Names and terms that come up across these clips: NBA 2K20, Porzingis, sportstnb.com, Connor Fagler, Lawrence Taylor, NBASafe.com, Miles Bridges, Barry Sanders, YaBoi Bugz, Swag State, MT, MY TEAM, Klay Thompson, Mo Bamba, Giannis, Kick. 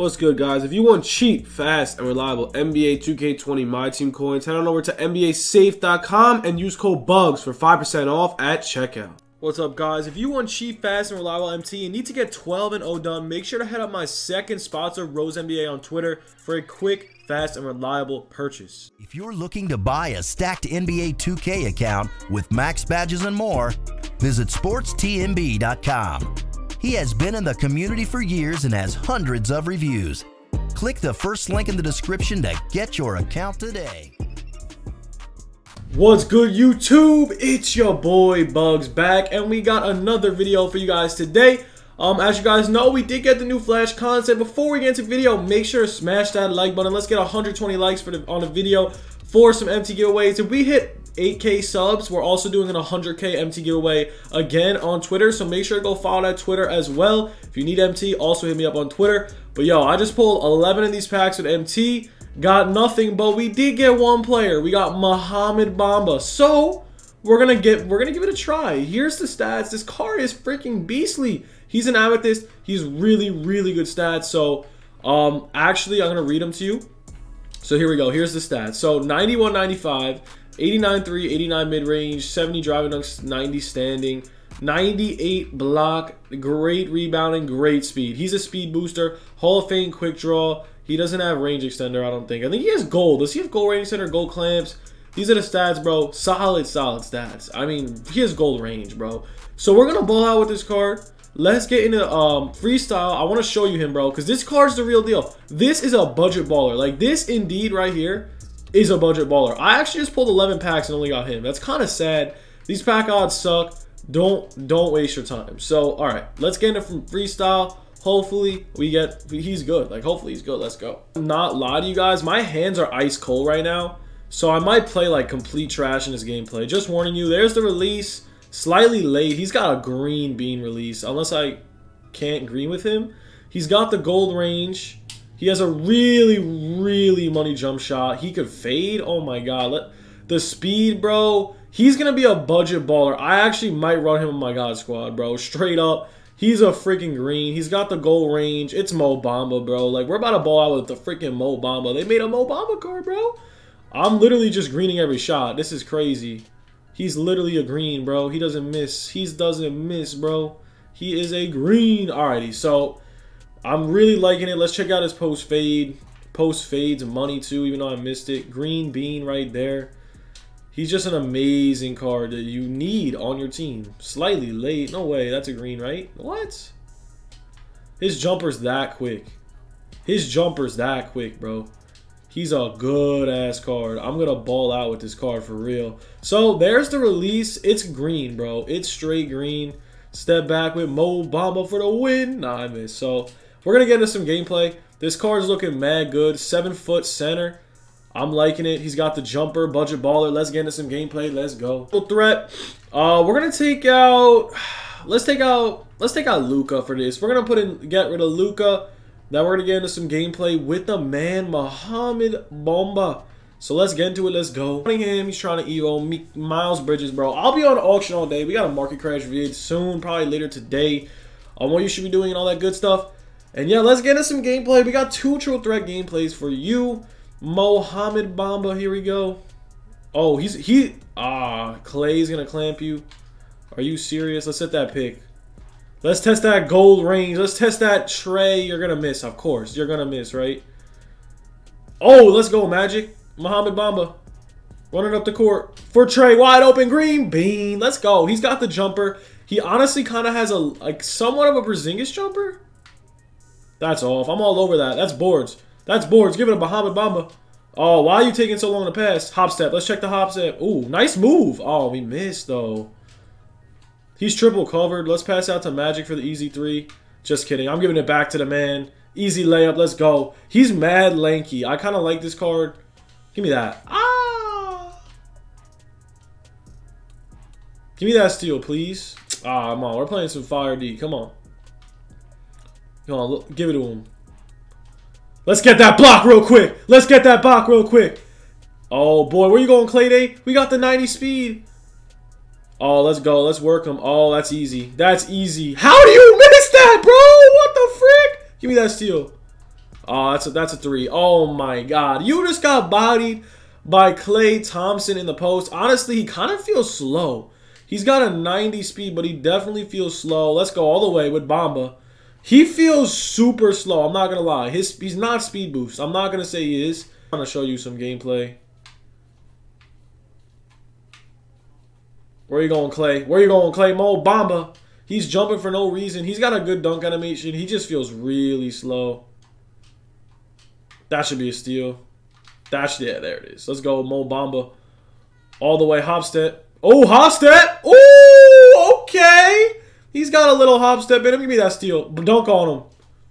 What's good, guys? If you want cheap, fast, and reliable NBA 2K20 My Team coins, head on over to NBASafe.com and use code BUGS for 5% off at checkout. What's up, guys? If you want cheap, fast, and reliable MT and need to get 12-0 done, make sure to head up my second sponsor, Rose NBA, on Twitter for a quick, fast, and reliable purchase. If you're looking to buy a stacked NBA 2K account with max badges and more, visit sportstnb.com. He has been in the community for years and has hundreds of reviews. Click the first link in the description to get your account today. What's good, YouTube? It's your boy Bugz back, and we got another video for you guys today. As you guys know, we did get the new Flash content. Before we get into the video, make sure to smash that like button. Let's get 120 likes on the video for some MT giveaways. If we hit 8K subs, we're also doing an 100K MT giveaway again on Twitter, so make sure to go follow that Twitter as well. If you need MT, also hit me up on Twitter. But yo, I just pulled 11 of these packs with MT. Got nothing, but we did get one player. We got Mo Bamba. So we're gonna give it a try. Here's the stats. This card is freaking beastly. He's an amethyst. He's really good stats. So actually, I'm gonna read them to you. So here we go. Here's the stats. So 91 95, 89 3, 89 mid range, 70 driving dunks, 90 standing, 98 block, great rebounding, great speed. He's a speed booster, Hall of Fame quick draw. He doesn't have range extender, I don't think. I think he has gold. Does he have gold range extender, gold clamps? These are the stats, bro. Solid stats. I mean, he has gold range, bro. So we're going to ball out with this card. Let's get into freestyle. I want to show you him, bro, because this card's the real deal. This is a budget baller. Like, this indeed right here is a budget baller. I actually just pulled 11 packs and only got him. That's kind of sad. These pack odds suck. Don't waste your time. So, all right. Let's get into from freestyle. Hopefully he's good. Like, hopefully he's good. Let's go. Not lie to you guys, my hands are ice cold right now, so I might play like complete trash in this gameplay. Just warning you. There's the release, slightly late. He's got a green bean release, unless I can't green with him. He's got the gold range. He has a really money jump shot. He could fade. Oh my god, the speed, bro. He's gonna be a budget baller. I actually might run him on my god squad, bro, straight up. He's a freaking green. He's got the goal range. It's Mo Bamba, bro. Like, we're about to ball out with the freaking Mo Bamba. They made a Mo Bamba card, bro. I'm literally just greening every shot. This is crazy. He's literally a green, bro. He doesn't miss. He doesn't miss, bro. He is a green. Alrighty, so I'm really liking it. Let's check out his post fade. Post fade's money, too, even though I missed it. Green bean right there. He's just an amazing card that you need on your team. Slightly late. No way. That's a green, right? What? His jumper's that quick. His jumper's that quick, bro. He's a good-ass card. I'm going to ball out with this card for real. So, there's the release. It's green, bro. It's straight green. Step back with Mo Bamba for the win. Nah, I missed. So, we're going to get into some gameplay. This card's looking mad good. 7-foot center. I'm liking it. He's got the jumper, budget baller. Let's get into some gameplay. Let's go. Threat. We're gonna take out. Let's take out Luka for this. We're gonna get rid of Luka. Now we're gonna get into some gameplay with the man Mo Bamba. So let's get into it. Let's go. He's trying to evo me, Miles Bridges, bro. I'll be on auction all day. We got a market crash vid soon, probably later today, on what you should be doing and all that good stuff. And yeah, let's get into some gameplay. We got 2 triple threat gameplays for you. Mo Bamba, here we go. Oh, Klay's gonna clamp you. Are you serious? Let's hit that pick. Let's test that gold range. Let's test that tray. You're gonna miss, of course. You're gonna miss, right? Oh, let's go, Magic. Mo Bamba running up the court for Trey, wide open, green bean. Let's go. He's got the jumper. He honestly kind of has a somewhat of a Porzingis jumper. That's off. I'm all over that. That's boards. That's boards. Give it a Mo Bamba. Oh, why are you taking so long to pass? Hop step. Let's check the hop step. Ooh, nice move. Oh, we missed, though. He's triple covered. Let's pass out to Magic for the easy 3. Just kidding. I'm giving it back to the man. Easy layup. Let's go. He's mad lanky. I kind of like this card. Give me that. Ah! Give me that steal, please. Ah, come on. We're playing some fire D. Come on. Come on. Look, give it to him. Let's get that block real quick. Let's get that block real quick. Oh, boy. Where you going, Klay Day? We got the 90 speed. Oh, let's go. Let's work him. Oh, that's easy. That's easy. How do you miss that, bro? What the frick? Give me that steal. That's a three. Oh my God. You just got bodied by Klay Thompson in the post. Honestly, he kind of feels slow. He's got a 90 speed, but he definitely feels slow. Let's go all the way with Bamba. He feels super slow. I'm not going to lie. He's not speed boost. I'm not going to say he is. I'm going to show you some gameplay. Where you going, Klay? Where you going, Klay? Mo Bamba. He's jumping for no reason. He's got a good dunk animation. He just feels really slow. That should be a steal. Yeah, there it is. Let's go, Mo Bamba. All the way, hop step. Oh, hop step. Ooh, okay. He's got a little hop step in him. Give me that steal. Dunk on him.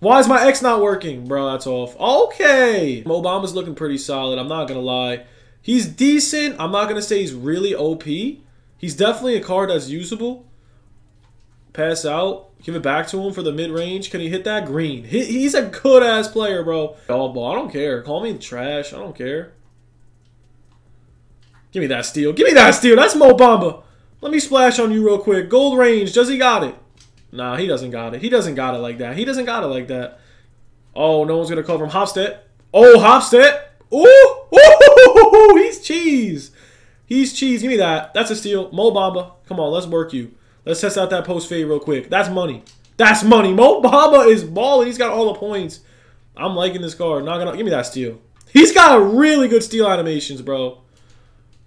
Why is my X not working? Bro, that's off. Okay. Mo Bamba's looking pretty solid. I'm not going to lie. He's decent. I'm not going to say he's really OP. He's definitely a card that's usable. Pass out. Give it back to him for the mid-range. Can he hit that green? He's a good-ass player, bro. All ball. I don't care. Call me trash. I don't care. Give me that steal. Give me that steal. That's Mo Bamba. Let me splash on you real quick. Gold range. Does he got it? Nah, he doesn't got it. He doesn't got it like that. He doesn't got it like that. Oh, no one's going to cover him. Hopstep. Oh, Hopstep. Ooh. Ooh. He's cheese. He's cheese. Give me that. That's a steal. Mo Bamba. Come on. Let's work you. Let's test out that post fade real quick. That's money. That's money. Mo Bamba is balling. He's got all the points. I'm liking this card. Not gonna give me that steal. He's got really good steal animations, bro.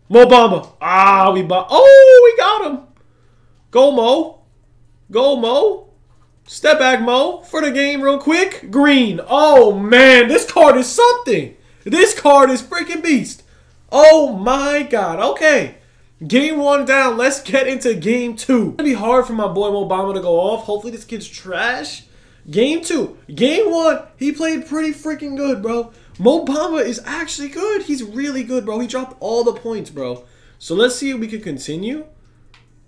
Mo Bamba. Ah, we got him. Go Mo. Go Mo. Step back Mo for the game real quick. Green. Oh man, this card is something. This card is freaking beast. Oh my God. Okay. Game one down. Let's get into game two. It's going to be hard for my boy Mo Bamba to go off. Hopefully this kid's trash. Game two. Game one, he played pretty freaking good, bro. Mo Bamba is actually good. He's really good, bro. He dropped all the points, bro. So let's see if we can continue.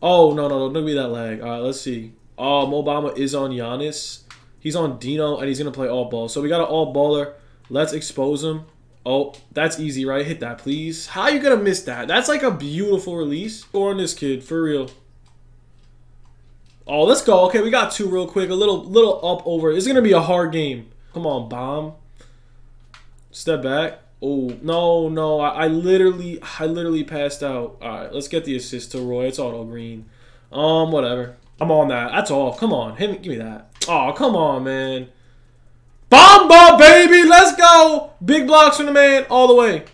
Oh, no. Don't be that lag. All right, let's see. Oh, Mo Bamba is on Giannis. He's on Dino, and he's going to play all ball. So we got an all baller. Let's expose him. Oh, that's easy, right? Hit that, please. How are you going to miss that? That's like a beautiful release. Score on this kid, for real. Oh, let's go. Okay, we got two real quick. A little up over. It's going to be a hard game. Come on, bomb. Step back. Oh, no. I literally passed out. All right, let's get the assist to Roy. It's auto green. Whatever. I'm on that. That's off. Come on. Hit me. Give me that. Oh, come on, man. Bamba, baby, let's go. Big blocks from the man all the way.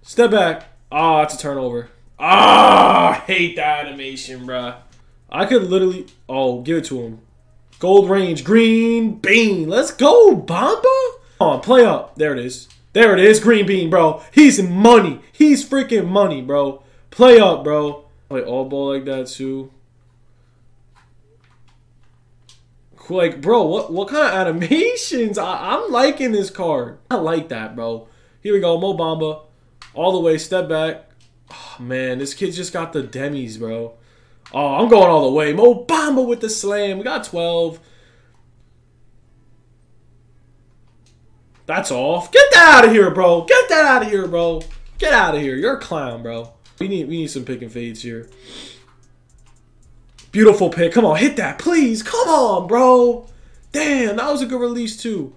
Step back. Ah, it's a turnover. Ah, I hate that animation, bruh. I could literally... Oh, give it to him. Gold range, green bean. Let's go, Bamba. Come on, play up. There it is. There it is, green bean, bro. He's money. He's freaking money, bro. Play up, bro. Play all ball like that, too. Like, bro, what kind of animations? I'm liking this card. I like that, bro. Here we go, Mo Bamba. All the way, step back. Oh, man, this kid just got the demis, bro. Oh, I'm going all the way. Mo Bamba with the slam. We got 12. That's off. Get that out of here, bro. Get that out of here, bro. Get out of here. You're a clown, bro. We need some pick and fades here. Beautiful pick. Come on, hit that, please. Come on, bro. Damn, that was a good release, too.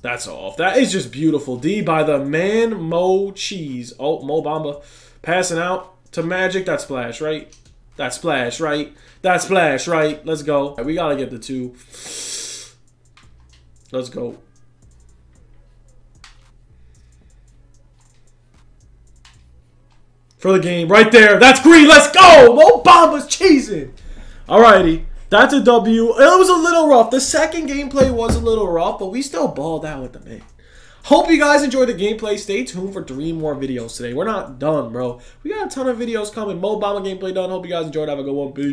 That's off. That is just beautiful. D by the man, Mo Cheese. Oh, Mo Bamba passing out to Magic. That splash, right? That splash, right? That splash, right? Let's go. All right, we got to get the two. Let's go. For the game, right there. That's green. Let's go. Mo Bamba's cheesing. Alrighty. That's a W. It was a little rough. The second gameplay was a little rough, but we still balled out with the man. Hope you guys enjoyed the gameplay. Stay tuned for 3 more videos today. We're not done, bro. We got a ton of videos coming. Mo Bamba gameplay done. Hope you guys enjoyed. Have a good one. Peace.